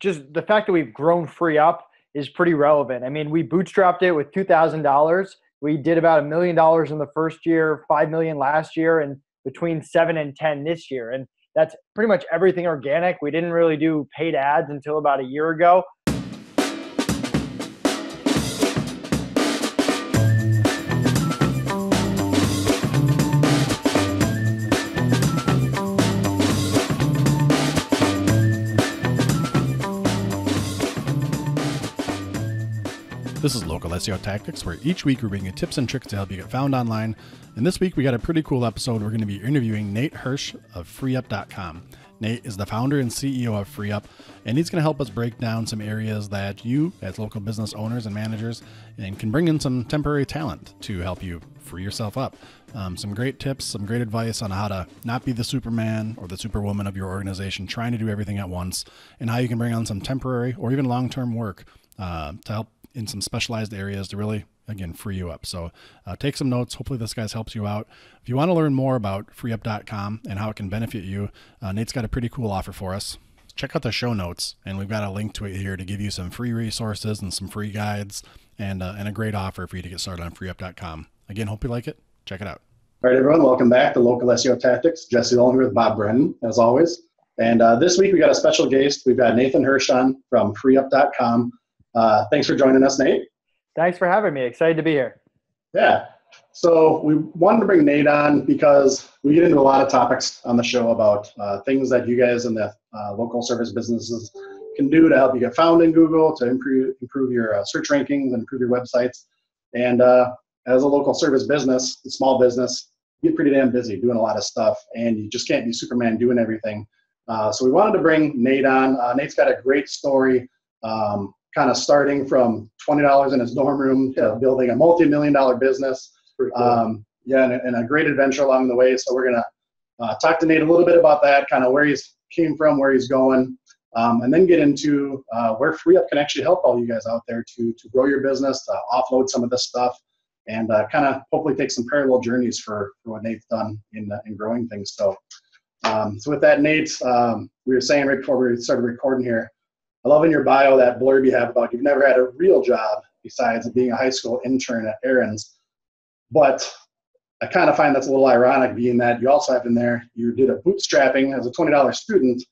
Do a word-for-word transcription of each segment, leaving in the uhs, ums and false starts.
just the fact that we've grown FreeeUp is pretty relevant. I mean, we bootstrapped it with two thousand dollars. We did about a million dollars in the first year, five million last year, and between seven and ten this year. And that's pretty much everything organic. We didn't really do paid ads until about a year ago. This is Local S E O Tactics, where each week we're bringing you tips and tricks to help you get found online. And this week we got a pretty cool episode. We're going to be interviewing Nathan Hirsch of FreeeUp dot com. Nate is the founder and C E O of FreeeUp, and he's going to help us break down some areas that you, as local business owners and managers, and can bring in some temporary talent to help you free yourself up. Um, some great tips, some great advice on how to not be the Superman or the Superwoman of your organization, trying to do everything at once, and how you can bring on some temporary or even long-term work uh, to help in some specialized areas to really, again, free you up. So uh, take some notes. Hopefully this guy helps you out. If you want to learn more about freeup dot com and how it can benefit you, uh, Nate's got a pretty cool offer for us. Check out the show notes, and we've got a link to it here to give you some free resources and some free guides and, uh, and a great offer for you to get started on freeup dot com. Again, hope you like it. Check it out. All right, everyone. Welcome back to Local S E O Tactics. Jesse Dolan here with Bob Brennan, as always. And uh, this week we got a special guest. We've got Nathan Hirsch on from freeup dot com. Uh, thanks for joining us, Nate. Thanks for having me. Excited to be here. Yeah. So we wanted to bring Nate on because we get into a lot of topics on the show about uh, things that you guys in the uh, local service businesses can do to help you get found in Google, to improve, improve your uh, search rankings, and improve your websites. And uh, as a local service business, a small business, you get pretty damn busy doing a lot of stuff, and you just can't be Superman doing everything. Uh, so we wanted to bring Nate on. Uh, Nate's got a great story. Um, kind of starting from twenty dollars in his dorm room to building a multi-million dollar business. Cool. Um, yeah, and, and a great adventure along the way. So we're going to uh, talk to Nate a little bit about that, kind of where he's came from, where he's going, um, and then get into uh, where FreeeUp can actually help all you guys out there to, to grow your business, to offload some of this stuff, and uh, kind of hopefully take some parallel journeys for, for what Nate's done in, uh, in growing things. So, um, so with that, Nate, um, we were saying right before we started recording here, I love in your bio that blurb you have about you've never had a real job besides being a high school intern at Aaron's. But I kind of find that's a little ironic, being that you also have in there, you did a bootstrapping as a twenty dollar student,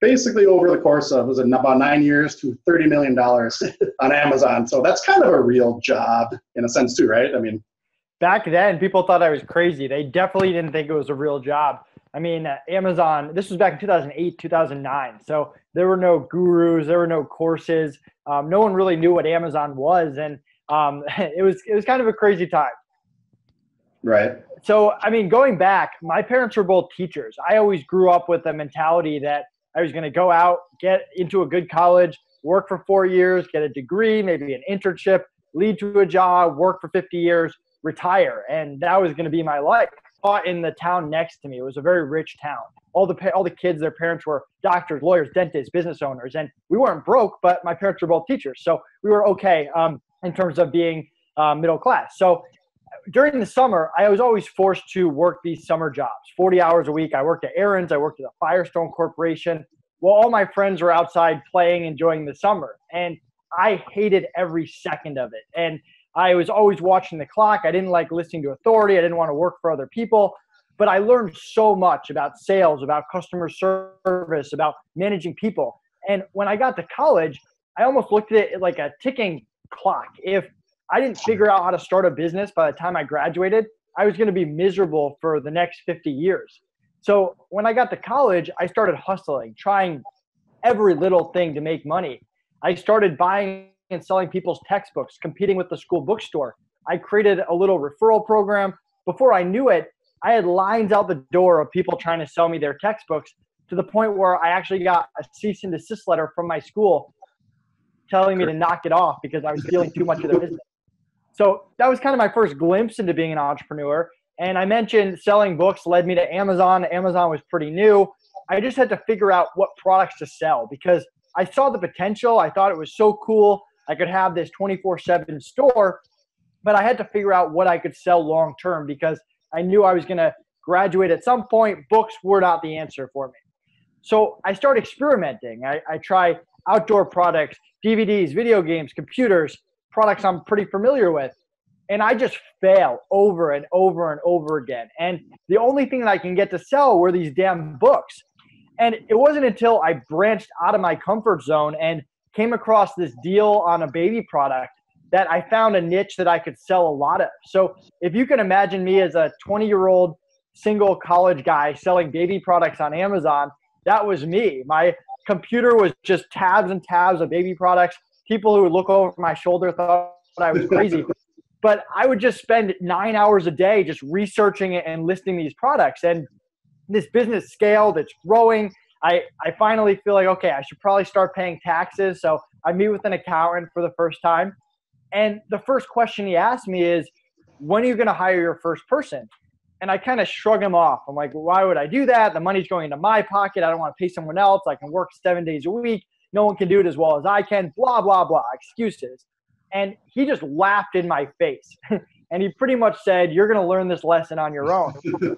basically over the course of, was it about nine years to thirty million dollars on Amazon. So that's kind of a real job in a sense too, right? I mean, back then people thought I was crazy. They definitely didn't think it was a real job. I mean, Amazon, this was back in two thousand eight, two thousand nine. So there were no gurus, there were no courses. Um, no one really knew what Amazon was. And um, it was it was kind of a crazy time. Right. So, I mean, going back, my parents were both teachers. I always grew up with the mentality that I was going to go out, get into a good college, work for four years, get a degree, maybe an internship, lead to a job, work for fifty years, retire. And that was going to be my life. Taught in the town next to me. It was a very rich town. All the all the kids, their parents were doctors, lawyers, dentists, business owners, and we weren't broke, but my parents were both teachers, so we were okay um, in terms of being uh, middle class. So during the summer, I was always forced to work these summer jobs, forty hours a week. I worked at Aaron's, I worked at the Firestone Corporation, while all my friends were outside playing, enjoying the summer, and I hated every second of it. And I was always watching the clock. I didn't like listening to authority. I didn't want to work for other people. But I learned so much about sales, about customer service, about managing people. And when I got to college, I almost looked at it like a ticking clock. If I didn't figure out how to start a business by the time I graduated, I was going to be miserable for the next fifty years. So when I got to college, I started hustling, trying every little thing to make money. I started buying and selling people's textbooks, competing with the school bookstore. I created a little referral program. Before I knew it, I had lines out the door of people trying to sell me their textbooks, to the point where I actually got a cease and desist letter from my school telling me to knock it off because I was stealing too much of their business. So that was kind of my first glimpse into being an entrepreneur. And I mentioned selling books led me to Amazon. Amazon was pretty new. I just had to figure out what products to sell because I saw the potential. I thought it was so cool. I could have this twenty-four seven store, but I had to figure out what I could sell long-term because I knew I was going to graduate at some point. Books were not the answer for me. So I started experimenting. I, I tried outdoor products, D V Ds, video games, computers, products I'm pretty familiar with. And I just fail over and over and over again. And the only thing that I can get to sell were these damn books. And it wasn't until I branched out of my comfort zone and came across this deal on a baby product that I found a niche that I could sell a lot of. So if you can imagine me as a twenty-year-old single college guy selling baby products on Amazon, that was me. My computer was just tabs and tabs of baby products. People who would look over my shoulder thought I was crazy. But I would just spend nine hours a day just researching it and listing these products. And this business scaled, it's growing. I, I finally feel like, okay, I should probably start paying taxes. So I meet with an accountant for the first time. And the first question he asked me is, when are you going to hire your first person? And I kind of shrug him off. I'm like, why would I do that? The money's going into my pocket. I don't want to pay someone else. I can work seven days a week. No one can do it as well as I can, blah, blah, blah, excuses. And he just laughed in my face. And he pretty much said, you're going to learn this lesson on your own.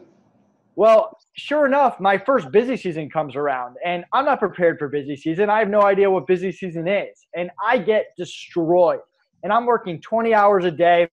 Well, sure enough, my first busy season comes around, and I'm not prepared for busy season. I have no idea what busy season is, and I get destroyed. And I'm working twenty hours a day,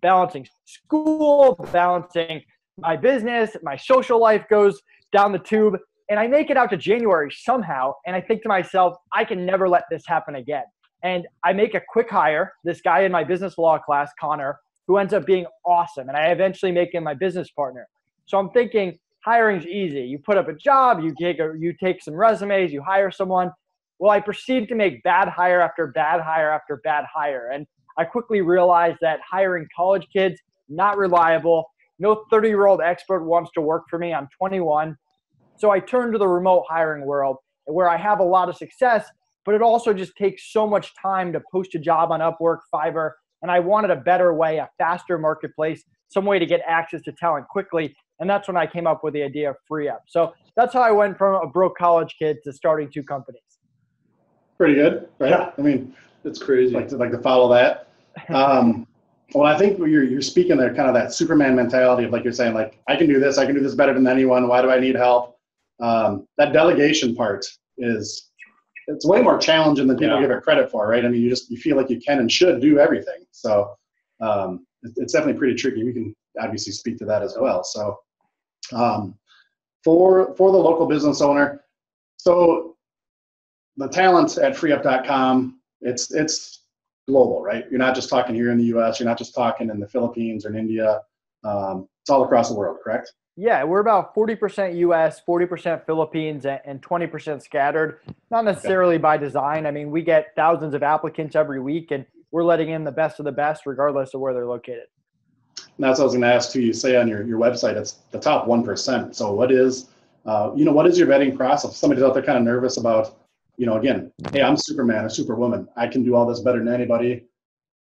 balancing school, balancing my business, my social life goes down the tube, and I make it out to January somehow, and I think to myself, I can never let this happen again. And I make a quick hire, this guy in my business law class, Connor, who ends up being awesome, and I eventually make him my business partner. So I'm thinking hiring's easy. You put up a job, you take, a, you take some resumes, you hire someone. Well, I proceeded to make bad hire after bad hire after bad hire. And I quickly realized that hiring college kids, not reliable. No thirty-year-old expert wants to work for me. I'm twenty-one. So I turned to the remote hiring world where I have a lot of success, but it also just takes so much time to post a job on Upwork, Fiverr. And I wanted a better way, a faster marketplace, some way to get access to talent quickly. And that's when I came up with the idea of FreeeUp. So that's how I went from a broke college kid to starting two companies. Pretty good, right? Yeah. I mean, it's crazy. Like to, like to follow that. Um, well, I think you're you're speaking there, kind of that Superman mentality of like you're saying, like I can do this, I can do this better than anyone. Why do I need help? Um, that delegation part is it's way more challenging than people yeah. give it credit for, right? I mean, you just you feel like you can and should do everything. So um, it, it's definitely pretty tricky. We can obviously speak to that as well. So um, for for the local business owner, so. The talent at freeup dot com, it's it's global, right? You're not just talking here in the U S, you're not just talking in the Philippines or in India. Um, it's all across the world, correct? Yeah, we're about forty percent U S, forty percent Philippines, and twenty percent scattered. Not necessarily okay. by design. I mean, we get thousands of applicants every week, and we're letting in the best of the best regardless of where they're located. And that's what I was going to ask too. You say on your, your website, it's the top one percent. So what is, uh, you know, what is your vetting process? Somebody's out there kind of nervous about, you know, again, hey, I'm Superman or Superwoman. I can do all this better than anybody.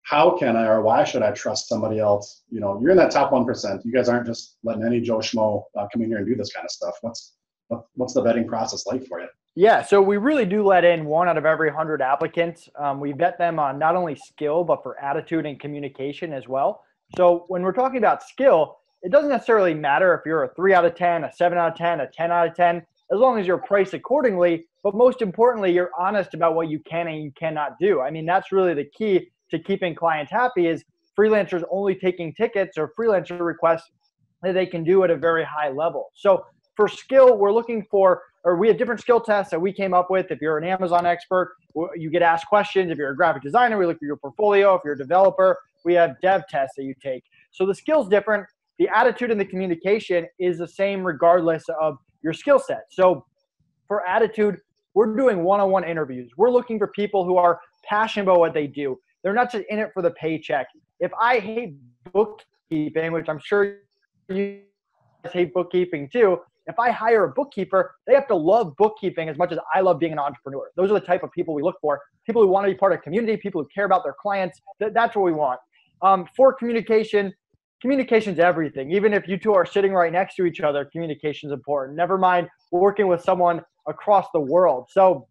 How can I or why should I trust somebody else? You know, you're in that top one percent. You guys aren't just letting any Joe Schmo uh, come in here and do this kind of stuff. What's what's the vetting process like for you? Yeah, so we really do let in one out of every one hundred applicants. Um, we vet them on not only skill, but for attitude and communication as well. So when we're talking about skill, it doesn't necessarily matter if you're a three out of ten, a seven out of ten, a ten out of ten. As long as you're priced accordingly, but most importantly, you're honest about what you can and you cannot do. I mean, that's really the key to keeping clients happy is freelancers only taking tickets or freelancer requests that they can do at a very high level. So for skill, we're looking for, or we have different skill tests that we came up with. If you're an Amazon expert, you get asked questions. If you're a graphic designer, we look at your portfolio. If you're a developer, we have dev tests that you take. So the skill's different. The attitude and the communication is the same regardless of your skill set. So for attitude, we're doing one-on-one interviews. We're looking for people who are passionate about what they do. They're not just in it for the paycheck. If I hate bookkeeping, which I'm sure you hate bookkeeping too, if I hire a bookkeeper, they have to love bookkeeping as much as I love being an entrepreneur. Those are the type of people we look for. People who want to be part of a community, people who care about their clients. Th- that's what we want. Um, for communication, Communication's everything. Even if you two are sitting right next to each other, communication's important. Never mind working with someone across the world. So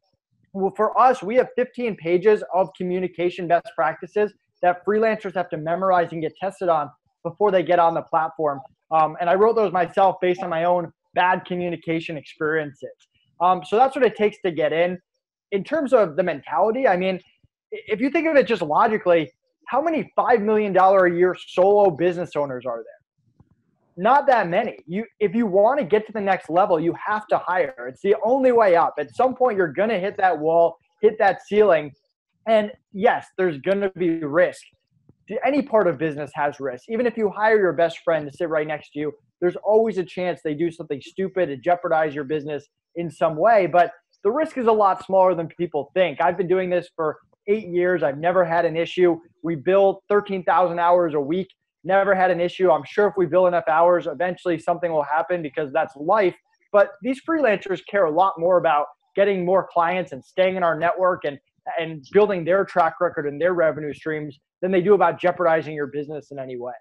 for us, we have fifteen pages of communication best practices that freelancers have to memorize and get tested on before they get on the platform. Um, and I wrote those myself based on my own bad communication experiences. Um, so that's what it takes to get in. in terms of the mentality, I mean, if you think of it just logically, how many five million dollars a year solo business owners are there? Not that many. You, if you want to get to the next level, you have to hire. It's the only way up. At some point, you're going to hit that wall, hit that ceiling. And yes, there's going to be risk. Any part of business has risk. Even if you hire your best friend to sit right next to you, there's always a chance they do something stupid to jeopardize your business in some way. But the risk is a lot smaller than people think. I've been doing this for eight years. I've never had an issue. We build thirteen thousand hours a week, never had an issue. I'm sure if we build enough hours, eventually something will happen because that's life. But these freelancers care a lot more about getting more clients and staying in our network and, and building their track record and their revenue streams than they do about jeopardizing your business in any way.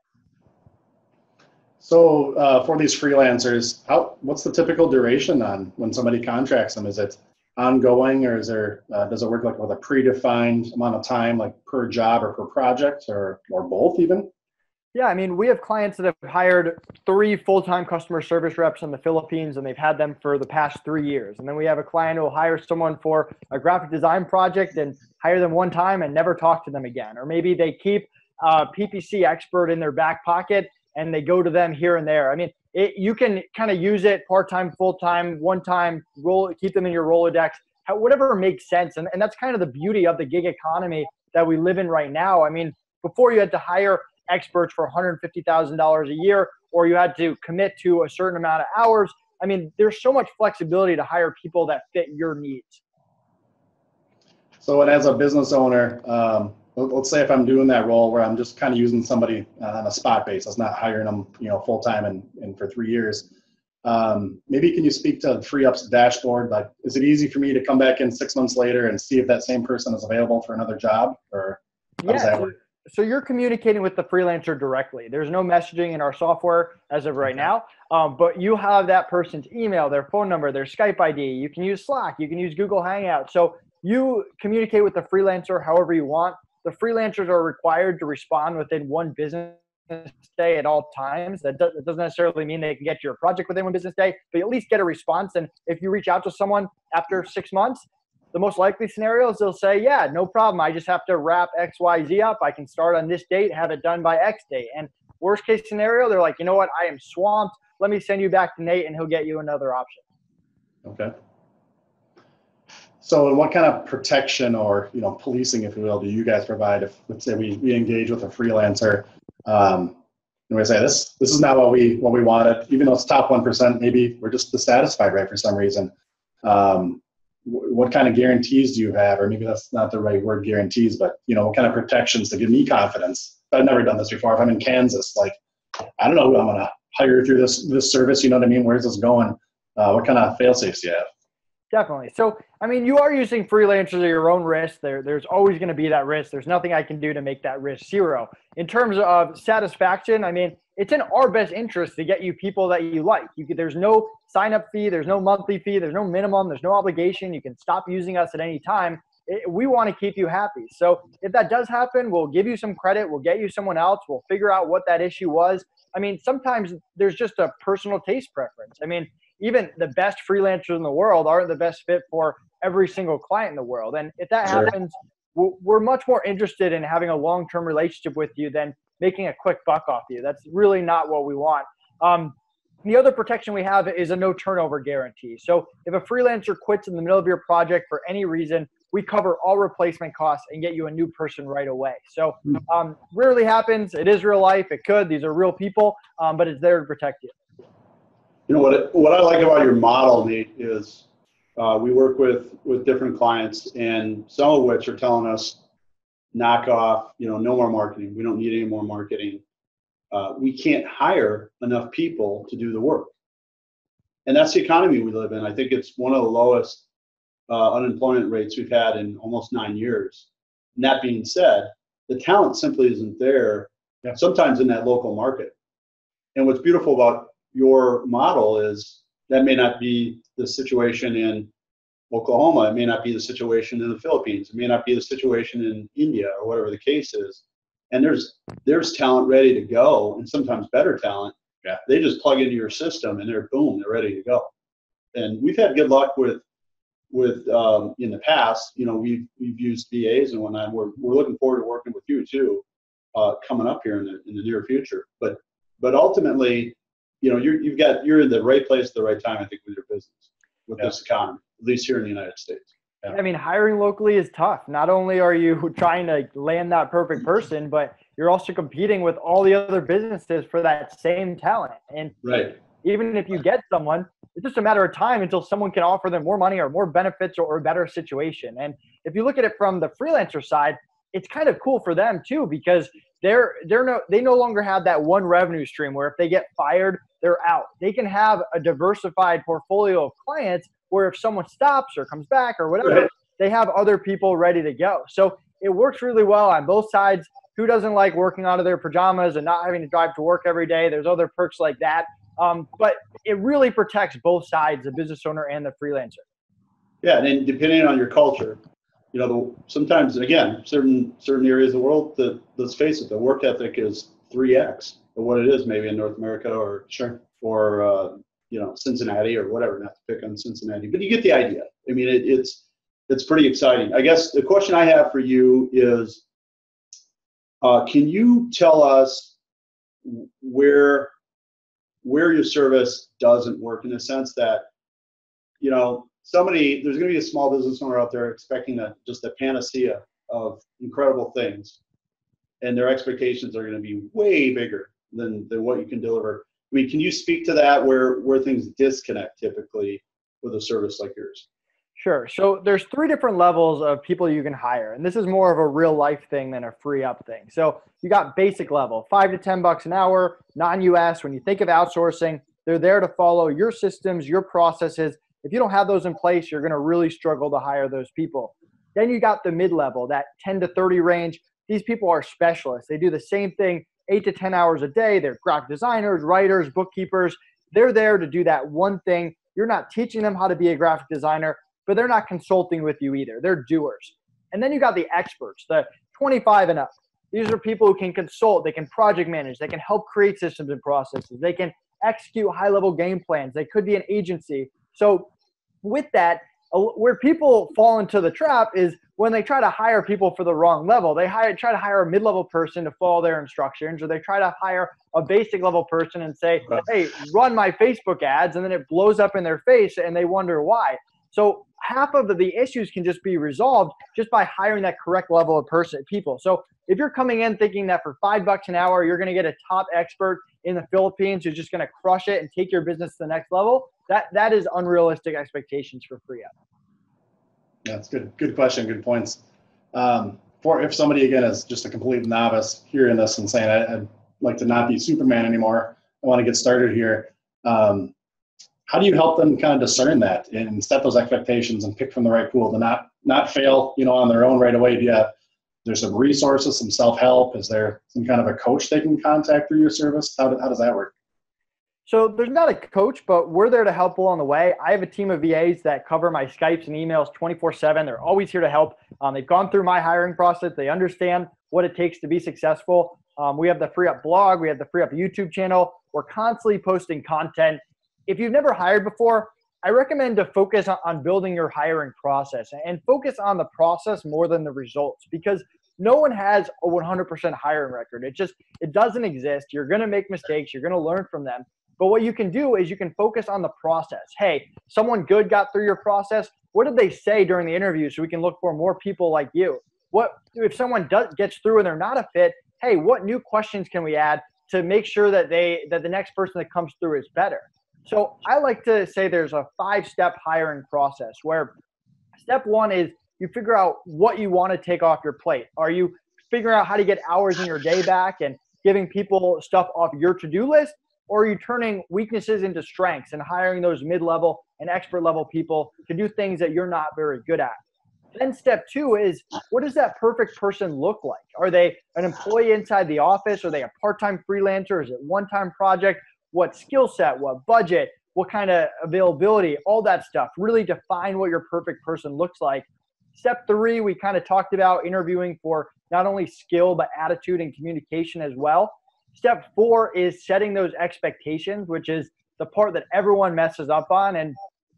So uh, for these freelancers, how, what's the typical duration on when somebody contracts them? Is it ongoing, or is there, uh, does it work like with a predefined amount of time, like per job or per project, or, or both even? Yeah, I mean, we have clients that have hired three full-time customer service reps in the Philippines, and they've had them for the past three years. And then we have a client who will hire someone for a graphic design project and hire them one time and never talk to them again. Or maybe they keep a P P C expert in their back pocket and they go to them here and there. I mean, it, you can kind of use it part-time, full-time, one-time, roll, keep them in your Rolodex, whatever makes sense. And, and that's kind of the beauty of the gig economy that we live in right now. I mean, before you had to hire experts for one hundred fifty thousand dollars a year, or you had to commit to a certain amount of hours. I mean, there's so much flexibility to hire people that fit your needs. So, and as a business owner, um, let's say if I'm doing that role where I'm just kind of using somebody on a spot basis, not hiring them, you know, full time and, and for three years, um, maybe can you speak to FreeeUp's dashboard? Like, is it easy for me to come back in six months later and see if that same person is available for another job, or how yeah. does that work? So you're communicating with the freelancer directly. There's no messaging in our software as of right now, um, but you have that person's email, their phone number, their Skype I D. You can use Slack. You can use Google Hangouts. So you communicate with the freelancer however you want. The freelancers are required to respond within one business day at all times. That doesn't necessarily mean they can get your project within one business day, but at least get a response. And if you reach out to someone after six months, the most likely scenario is they'll say, yeah, no problem. I just have to wrap X Y Z up. I can start on this date, have it done by X date. And worst case scenario, they're like, you know what? I am swamped. Let me send you back to Nate and he'll get you another option. Okay. So what kind of protection or, you know, policing, if you will, do you guys provide if, let's say, we, we engage with a freelancer um, and we say, this this is not what we what we wanted, even though it's top one percent, maybe we're just dissatisfied, right, for some reason. Um, What kind of guarantees do you have? Or maybe that's not the right word, guarantees, but, you know, what kind of protections to give me confidence? I've never done this before. If I'm in Kansas, like, I don't know who I'm going to hire through this this service. You know what I mean? Where's this going? Uh, what kind of fail safes do you have? Definitely. So, I mean, you are using freelancers at your own risk. There, there's always going to be that risk. There's nothing I can do to make that risk zero. In terms of satisfaction, I mean, it's in our best interest to get you people that you like. You can, there's no sign-up fee. There's no monthly fee. There's no minimum. There's no obligation. You can stop using us at any time. It, we want to keep you happy. So if that does happen, we'll give you some credit. We'll get you someone else. We'll figure out what that issue was. I mean, sometimes there's just a personal taste preference. I mean, even the best freelancers in the world aren't the best fit for every single client in the world. And if that sure. happens, we're much more interested in having a long-term relationship with you than making a quick buck off you. That's really not what we want. Um, the other protection we have is a no turnover guarantee. So if a freelancer quits in the middle of your project for any reason, we cover all replacement costs and get you a new person right away. So um, rarely happens. It is real life. It could. These are real people, um, but it's there to protect you. You know, what it, what I like about your model, Nate, is uh, we work with, with different clients, and some of which are telling us, knock off, you know, no more marketing. We don't need any more marketing. Uh, we can't hire enough people to do the work. And that's the economy we live in. I think it's one of the lowest uh, unemployment rates we've had in almost nine years. And that being said, the talent simply isn't there, yeah. sometimes in that local market. And what's beautiful about your model is that may not be the situation in Oklahoma. It may not be the situation in the Philippines. It may not be the situation in India, or whatever the case is. And there's there's talent ready to go, and sometimes better talent. Yeah. They just plug into your system, and they're boom, they're ready to go. And we've had good luck with with um, in the past, you know, we've we've used V As and whatnot. We're we're looking forward to working with you too, uh, coming up here in the in the near future. But but ultimately, you know, you're you've got you're in the right place at the right time, I think, with your business, with yeah. this economy, at least here in the United States. Yeah. I mean, hiring locally is tough. Not only are you trying to land that perfect person, but you're also competing with all the other businesses for that same talent. And right. even if you get someone, it's just a matter of time until someone can offer them more money or more benefits or, or a better situation. And if you look at it from the freelancer side, it's kind of cool for them too, because they're, they're no, they no longer have that one revenue stream where if they get fired, they're out. They can have a diversified portfolio of clients where if someone stops or comes back or whatever, right. they have other people ready to go. So it works really well on both sides. Who doesn't like working out of their pajamas and not having to drive to work every day? There's other perks like that. Um, but it really protects both sides, the business owner and the freelancer. Yeah, and then depending on your culture, you know, the, sometimes, again, certain certain areas of the world, the, let's face it, the work ethic is three X of what it is maybe in North America or, sure. or uh, you know, Cincinnati or whatever, not to pick on Cincinnati, but you get the idea. I mean, it, it's it's pretty exciting. I guess the question I have for you is, uh, can you tell us where... where your service doesn't work, in the sense that, you know, somebody, there's going to be a small business owner out there expecting a, just a panacea of incredible things, and their expectations are going to be way bigger than, than what you can deliver. I mean, can you speak to that, where, where things disconnect typically with a service like yours? Sure. So there's three different levels of people you can hire, and this is more of a real life thing than a free up thing. So you got basic level, five to ten bucks an hour, non U S. When you think of outsourcing, they're there to follow your systems, your processes. If you don't have those in place, you're going to really struggle to hire those people. Then you got the mid level, that ten to thirty range. These people are specialists. They do the same thing eight to ten hours a day. They're graphic designers, writers, bookkeepers. They're there to do that one thing. You're not teaching them how to be a graphic designer, but they're not consulting with you either. They're doers. And then you got the experts, the twenty-five and up. These are people who can consult, they can project manage, they can help create systems and processes, they can execute high-level game plans, they could be an agency. So with that, where people fall into the trap is when they try to hire people for the wrong level. They hire, try to hire a mid-level person to follow their instructions, or they try to hire a basic level person and say, hey, run my Facebook ads, and then it blows up in their face and they wonder why. So half of the issues can just be resolved just by hiring that correct level of person, people. So if you're coming in thinking that for five bucks an hour, you're going to get a top expert in the Philippines who's just going to crush it and take your business to the next level, that, that is unrealistic expectations for FreeeUp. That's good. Good question. Good points. Um, for if somebody, again, is just a complete novice hearing this and saying, I, I'd like to not be Superman anymore, I want to get started here. Um, How do you help them kind of discern that and set those expectations and pick from the right pool to not not fail, you know, on their own right away? Do you have, there's some resources, some self-help? Is there some kind of a coach they can contact through your service? How, do, how does that work? So there's not a coach, but we're there to help along the way. I have a team of V As that cover my Skypes and emails twenty-four seven. They're always here to help. Um, they've gone through my hiring process. They understand what it takes to be successful. Um, we have the FreeeUp blog. We have the FreeeUp YouTube channel. We're constantly posting content. If you've never hired before, I recommend to focus on building your hiring process and focus on the process more than the results, because no one has a one hundred percent hiring record. It just, it doesn't exist. You're going to make mistakes. You're going to learn from them. But what you can do is you can focus on the process. Hey, someone good got through your process. What did they say during the interview so we can look for more people like you? What if someone does, gets through and they're not a fit? Hey, what new questions can we add to make sure that they, that the next person that comes through is better? So I like to say there's a five-step hiring process where step one is you figure out what you want to take off your plate. Are you figuring out how to get hours in your day back and giving people stuff off your to-do list? Or are you turning weaknesses into strengths and hiring those mid-level and expert-level people to do things that you're not very good at? Then step two is, what does that perfect person look like? Are they an employee inside the office? Are they a part-time freelancer? Is it a one-time project? What skill set, what budget, what kind of availability, all that stuff. Really define what your perfect person looks like. Step three, we kind of talked about interviewing for not only skill, but attitude and communication as well. Step four is setting those expectations, which is the part that everyone messes up on. And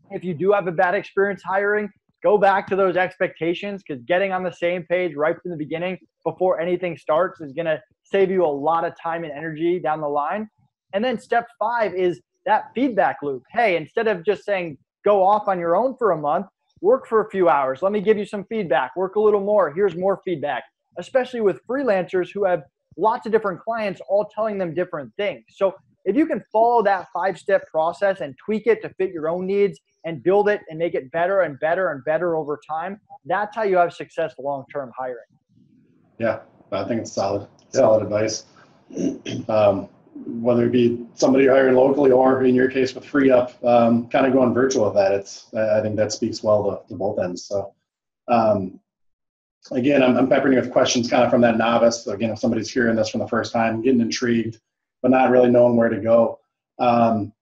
if you do have a bad experience hiring, Go back to those expectations, because getting on the same page right from the beginning before anything starts is going to save you a lot of time and energy down the line. And then step five is that feedback loop. Hey, instead of just saying go off on your own for a month, work for a few hours. Let me give you some feedback. Work a little more. Here's more feedback, especially with freelancers who have lots of different clients all telling them different things. So if you can follow that five-step process and tweak it to fit your own needs and build it and make it better and better and better over time, that's how you have success long-term hiring. Yeah, I think it's solid, solid advice. Um, whether it be somebody hiring locally or, in your case, with FreeeUp, um, kind of going virtual with that, it's, I think that speaks well to, to both ends. So, um, again, I'm, I'm peppering you with questions kind of from that novice. So again, if somebody's hearing this for the first time, getting intrigued, but not really knowing where to go. Um,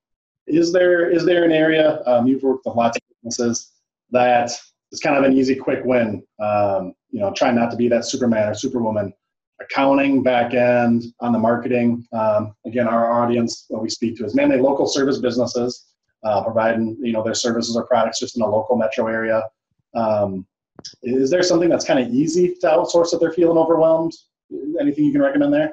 is there is there an area, um, you've worked with lots of businesses, that is kind of an easy, quick win? Um, you know, trying not to be that Superman or Superwoman. Accounting, back end, on the marketing. Um, again, our audience that we speak to is mainly local service businesses, uh, providing, you know, their services or products just in a local metro area. Um, is there something that's kind of easy to outsource if they're feeling overwhelmed? Anything you can recommend there?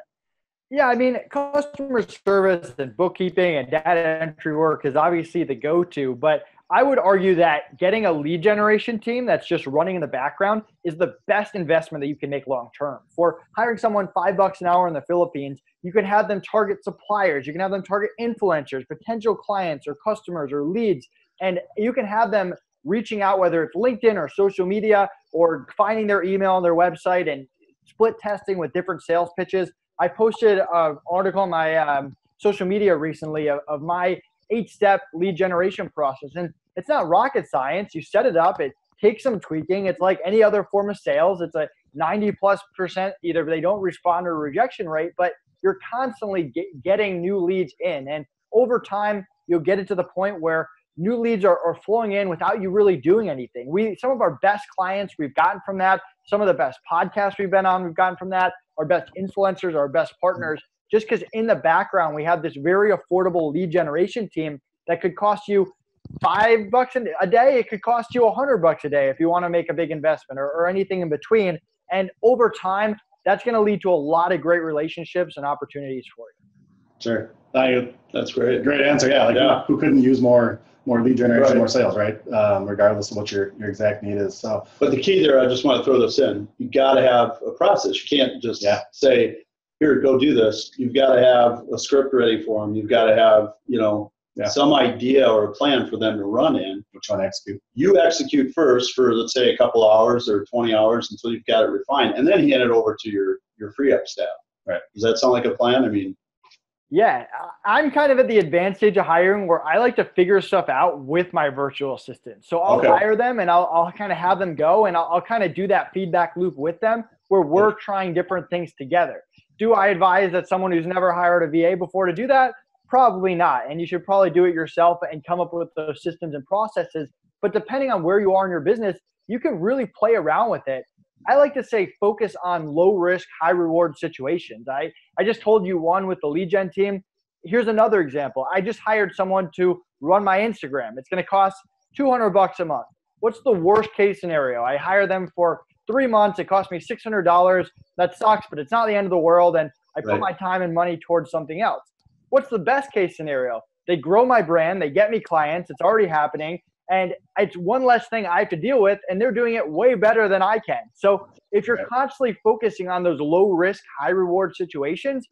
Yeah, I mean, customer service and bookkeeping and data entry work is obviously the go-to, but I would argue that getting a lead generation team that's just running in the background is the best investment that you can make long-term. For hiring someone five bucks an hour in the Philippines, you can have them target suppliers, you can have them target influencers, potential clients or customers or leads, and you can have them reaching out, whether it's LinkedIn or social media, or finding their email on their website and split testing with different sales pitches. I posted an article on my um, social media recently of, of my eight-step lead generation process. And it's not rocket science. You set it up. It takes some tweaking. It's like any other form of sales. It's a ninety plus percent either they don't respond or rejection rate, but you're constantly get, getting new leads in. And over time, you'll get it to the point where new leads are, are flowing in without you really doing anything. We, some of our best clients we've gotten from that. Some of the best podcasts we've been on, we've gotten from that. Our best influencers, our best partners, just because in the background we have this very affordable lead generation team that could cost you five bucks a day. It could cost you a hundred bucks a day if you want to make a big investment, or, or anything in between. And over time, that's going to lead to a lot of great relationships and opportunities for you. Sure, I, that's great. Great answer. Yeah, like yeah. Who, who couldn't use more more lead generation, right. more sales, right? Um, regardless of what your, your exact need is. So, but the key there, I just want to throw this in. You got to have a process. You can't just yeah. say, "Here, go do this." You've got to have a script ready for them. You've got to have, you know, yeah. some idea or a plan for them to run in. Which one execute? You execute first for, let's say, a couple hours or twenty hours until you've got it refined, and then hand it over to your your FreeeUp staff. Right? Does that sound like a plan? I mean. Yeah, I'm kind of at the advanced stage of hiring where I like to figure stuff out with my virtual assistant. So I'll okay. hire them and I'll, I'll kind of have them go and I'll, I'll kind of do that feedback loop with them where we're trying different things together. Do I advise that someone who's never hired a V A before to do that? Probably not. And you should probably do it yourself and come up with those systems and processes. But depending on where you are in your business, you can really play around with it. I like to say focus on low-risk, high-reward situations. I, I just told you one with the lead gen team. Here's another example. I just hired someone to run my Instagram. It's going to cost two hundred bucks a month. What's the worst-case scenario? I hire them for three months. It cost me six hundred dollars. That sucks, but it's not the end of the world, and I put right. my time and money towards something else. What's the best-case scenario? They grow my brand. They get me clients. It's already happening. And it's one less thing I have to deal with, and they're doing it way better than I can. So if you're constantly focusing on those low-risk, high-reward situations,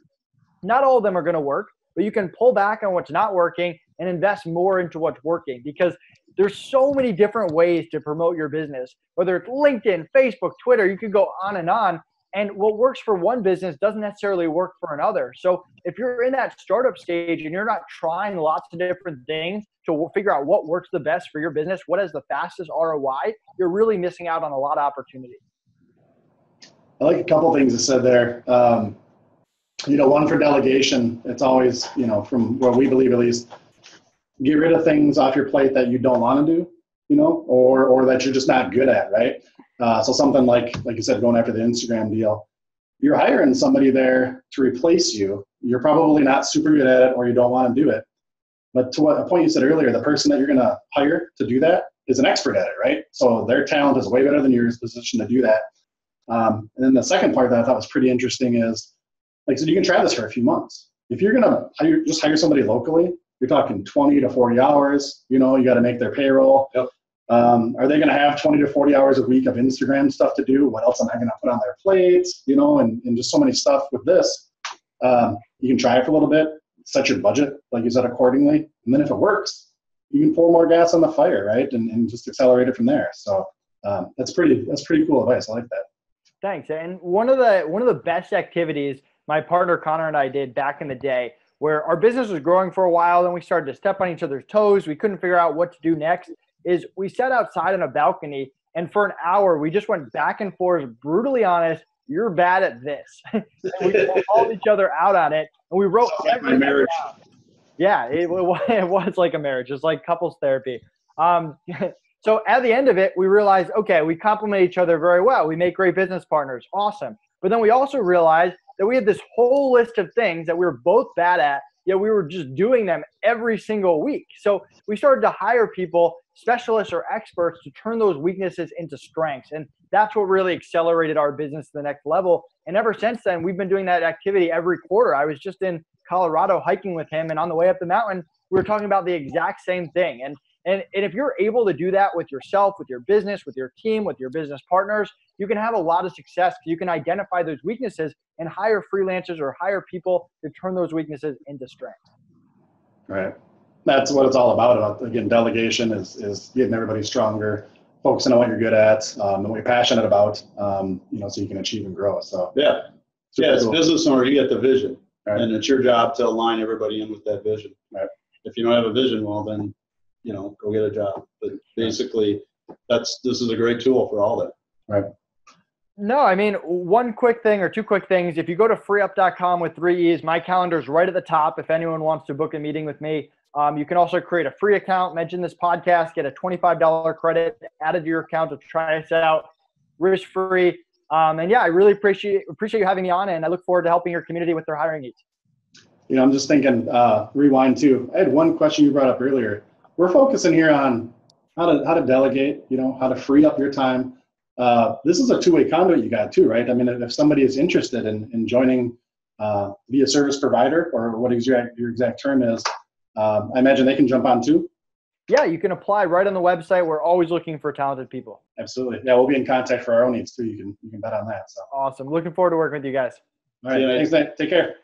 not all of them are going to work, but you can pull back on what's not working and invest more into what's working, because there's so many different ways to promote your business, whether it's LinkedIn, Facebook, Twitter. You can go on and on, and what works for one business doesn't necessarily work for another. So if you're in that startup stage and you're not trying lots of different things to figure out what works the best for your business, what has the fastest R O I, you're really missing out on a lot of opportunity. I like a couple things I said there. Um, you know, one for delegation. It's always, you know, from what we believe at least, get rid of things off your plate that you don't want to do, you know, or or that you're just not good at, right? Uh, so something like, like you said, going after the Instagram deal. You're hiring somebody there to replace you. You're probably not super good at it, or you don't want to do it. But to what a point you said earlier, the person that you're going to hire to do that is an expert at it, right? So their talent is way better than yours, positioned to do that. Um, and then the second part that I thought was pretty interesting is, like I said, you can try this for a few months. If you're gonna hire, just hire somebody locally, you're talking twenty to forty hours. You know, you got to make their payroll. Yep. Um, are they going to have twenty to forty hours a week of Instagram stuff to do? What else am I going to put on their plates? You know, and, and just so many stuff with this. Um, you can try it for a little bit, set your budget, like you said, accordingly. And then if it works, you can pour more gas on the fire, right? And, and just accelerate it from there. So um, that's pretty, that's pretty cool advice. I like that. Thanks. And one of the, one of the best activities my partner Connor and I did back in the day, where our business was growing for a while, then we started to step on each other's toes. We couldn't figure out what to do next. Is we sat outside on a balcony, and for an hour, we just went back and forth, brutally honest, you're bad at this. We called each other out on it, and we wrote like everything down. Yeah, it, it was like a marriage. It was like couples therapy. Um, so at the end of it, we realized, okay, we complement each other very well. We make great business partners. Awesome. But then we also realized that we had this whole list of things that we were both bad at, yet we were just doing them every single week. So we started to hire people, specialists or experts, to turn those weaknesses into strengths. And that's what really accelerated our business to the next level. And ever since then, we've been doing that activity every quarter. I was just in Colorado hiking with him, and on the way up the mountain, we were talking about the exact same thing. And And, and if you're able to do that with yourself, with your business, with your team, with your business partners, you can have a lot of success. You can identify those weaknesses and hire freelancers or hire people to turn those weaknesses into strength. Right. That's what it's all about. Again, delegation is, is getting everybody stronger, focusing on what you're good at, um, and what you're passionate about, um, you know, so you can achieve and grow. So yeah, yeah, as a business owner, you get the vision, right? And it's your job to align everybody in with that vision. Right. If you don't have a vision, well, then, you know, go get a job. But basically, that's, this is a great tool for all that. Right. No, I mean, one quick thing or two quick things. If you go to freeup dot com with three E's, my calendar's right at the top. If anyone wants to book a meeting with me, um, you can also create a free account, mention this podcast, get a twenty-five dollar credit added to your account to try us out, risk-free. Um, and yeah, I really appreciate appreciate you having me on, and I look forward to helping your community with their hiring needs. You know, I'm just thinking, uh, rewind too. I had one question you brought up earlier. We're focusing here on how to how to delegate, you know, how to free up your time. Uh, this is a two-way conduit you got too, right? I mean, if somebody is interested in, in joining uh, via service provider, or what is your, your exact term is, uh, I imagine they can jump on too? Yeah, you can apply right on the website. We're always looking for talented people. Absolutely. Yeah, we'll be in contact for our own needs too. You can, you can bet on that. So. Awesome. Looking forward to working with you guys. All right. Thanks, Nate. Take care.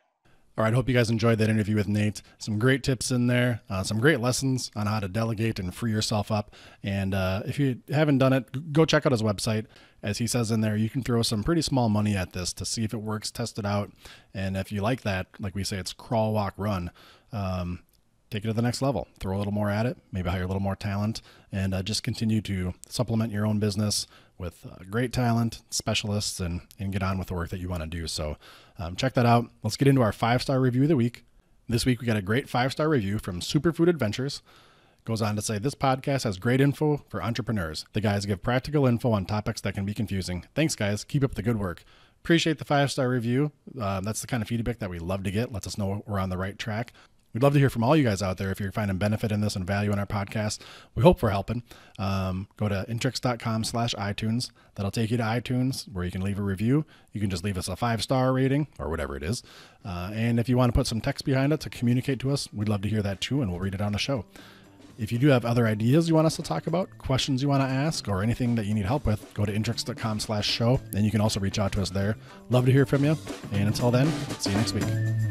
All right, hope you guys enjoyed that interview with Nate. Some great tips in there, uh, some great lessons on how to delegate and free yourself up. And uh, if you haven't done it, go check out his website. As he says in there, you can throw some pretty small money at this to see if it works, test it out. And if you like that, like we say, it's crawl, walk, run. Um, take it to the next level. Throw a little more at it, maybe hire a little more talent, and uh, just continue to supplement your own business with uh, great talent, specialists, and, and get on with the work that you want to do. So um, check that out. Let's get into our five-star review of the week. This week, we got a great five-star review from Superfood Adventures. Goes on to say, this podcast has great info for entrepreneurs. The guys give practical info on topics that can be confusing. Thanks, guys. Keep up the good work. Appreciate the five-star review. Uh, that's the kind of feedback that we love to get. Lets us know we're on the right track. We'd love to hear from all you guys out there if you're finding benefit in this and value in our podcast. We hope we're helping. Um, go to intrix dot com slash iTunes. That'll take you to iTunes where you can leave a review. You can just leave us a five-star rating or whatever it is. Uh, and if you want to put some text behind it to communicate to us, we'd love to hear that too, and we'll read it on the show. If you do have other ideas you want us to talk about, questions you want to ask, or anything that you need help with, go to intrix dot com slash show, and you can also reach out to us there. Love to hear from you. And until then, see you next week.